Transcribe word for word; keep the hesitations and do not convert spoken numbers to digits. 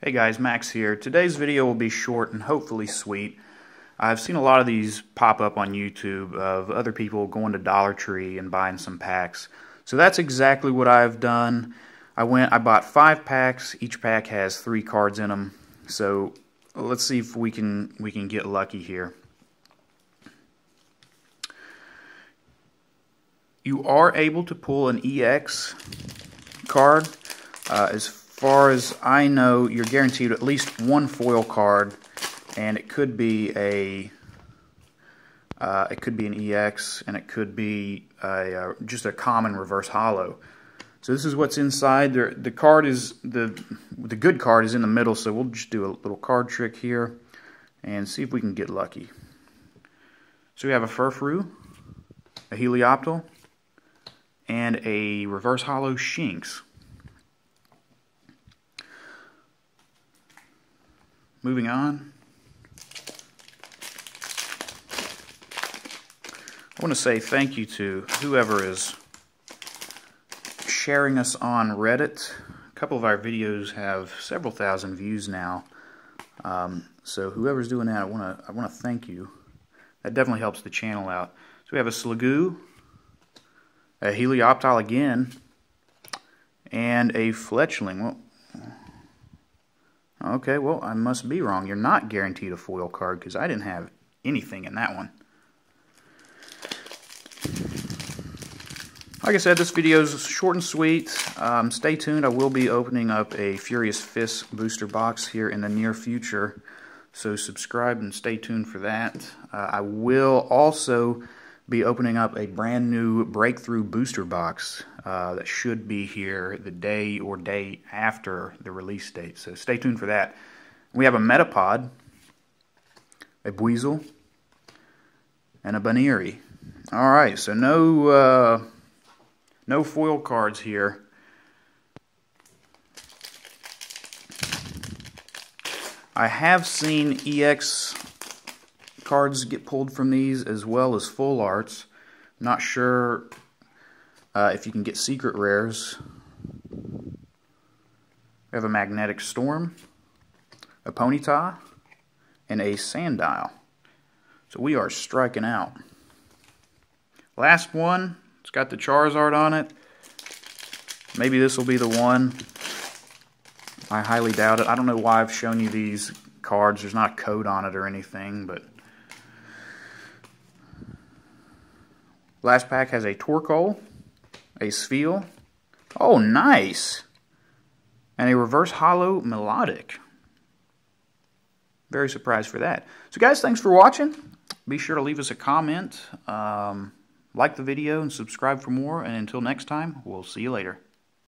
Hey guys, Max here. Today's video will be short and hopefully sweet. I've seen a lot of these pop up on YouTube of other people going to Dollar Tree and buying some packs. So that's exactly what I've done. I went, I bought five packs. Each pack has three cards in them. So let's see if we can we can get lucky here. You are able to pull an E X card. Uh, as As far as I know, you're guaranteed at least one foil card, and it could be a uh, it could be an E X, and it could be a, uh, just a common reverse holo. So this is what's inside. The, the card is the the good card is in the middle, so we'll just do a little card trick here and see if we can get lucky. So we have a Furfrou, a Helioptile, and a reverse holo Shinx. Moving on, I want to say thank you to whoever is sharing us on Reddit. A couple of our videos have several thousand views now, um, so whoever's doing that, I want to I want to thank you. That definitely helps the channel out. So we have a Sligoo, a Helioptile again, and a Fletchling. Well, okay, well, I must be wrong. You're not guaranteed a foil card because I didn't have anything in that one. Like I said, this video is short and sweet. Um, stay tuned. I will be opening up a Furious Fists booster box here in the near future. So subscribe and stay tuned for that. Uh, I will also be opening up a brand new Breakthrough booster box uh, that should be here the day or day after the release date. So stay tuned for that. We have a Metapod, a Buizel, and a Buneary. All right, so no uh, no foil cards here. I have seen E X cards get pulled from these, as well as full arts. Not sure uh, if you can get secret rares. We have a Magnetic Storm, a Ponyta, and a Sandile. So we are striking out. Last one. It's got the Charizard on it. Maybe this will be the one. I highly doubt it. I don't know why I've shown you these cards. There's not a code on it or anything, but last pack has a Torkoal, a Spheal, oh nice, and a reverse holo Melodic. Very surprised for that. So guys, thanks for watching. Be sure to leave us a comment, um, like the video, and subscribe for more. And until next time, we'll see you later.